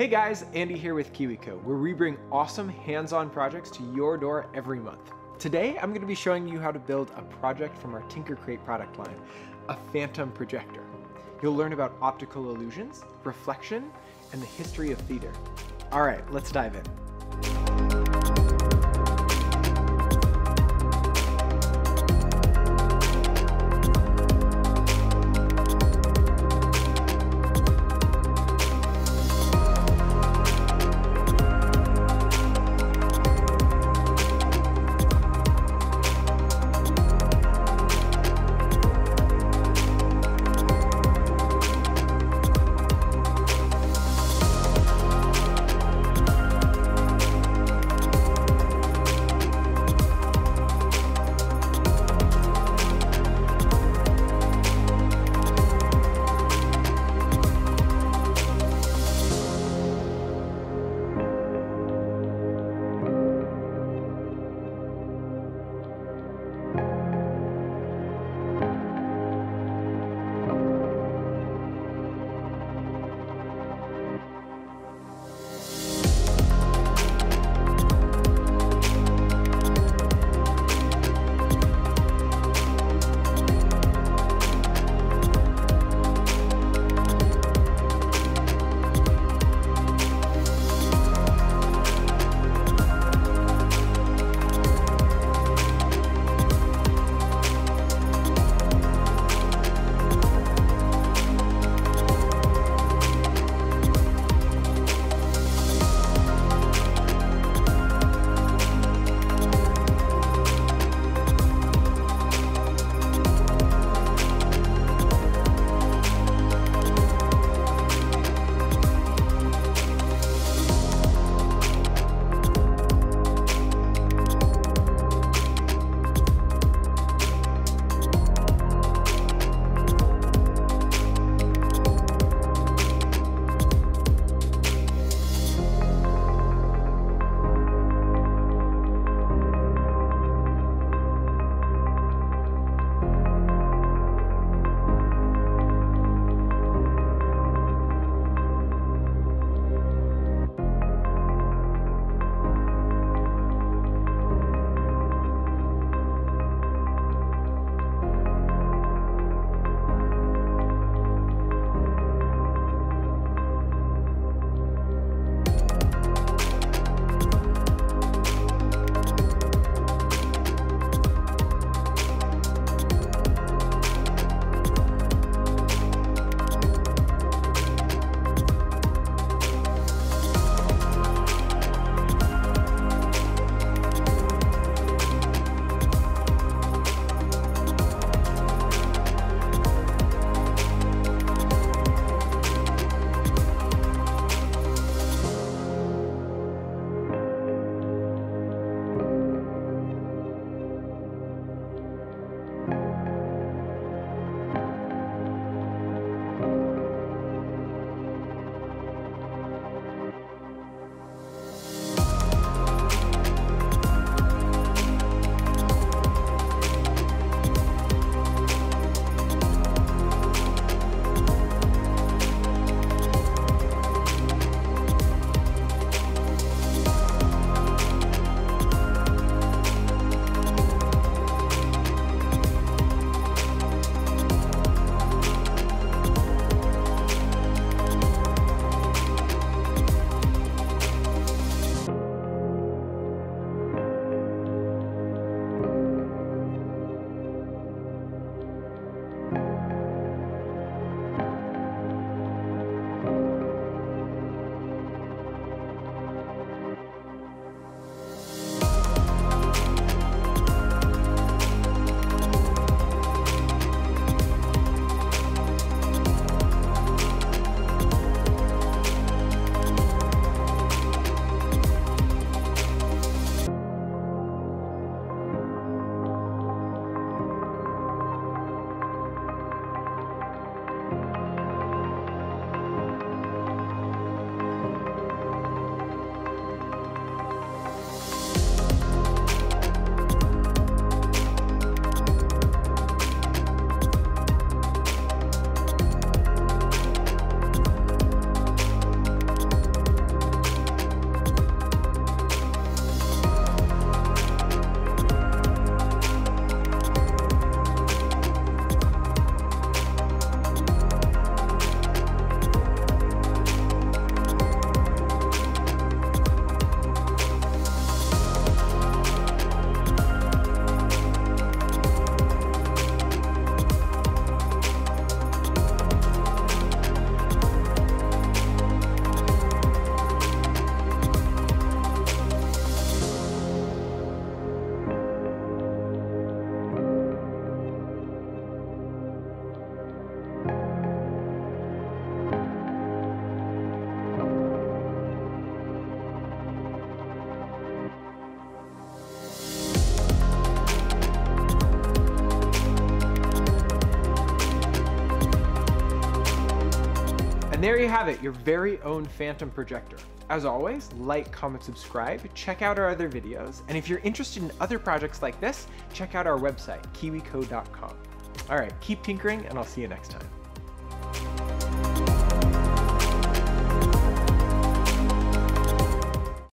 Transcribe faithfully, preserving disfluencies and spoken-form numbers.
Hey guys, Andy here with KiwiCo, where we bring awesome hands-on projects to your door every month. Today, I'm going to be showing you how to build a project from our Tinkercrate product line, a Phantom Projector. You'll learn about optical illusions, reflection, and the history of theater. All right, let's dive in. have it, your very own Phantom Projector. As always, like, comment, subscribe, check out our other videos, and if you're interested in other projects like this, check out our website, kiwi co dot com. All right, keep tinkering, and I'll see you next time.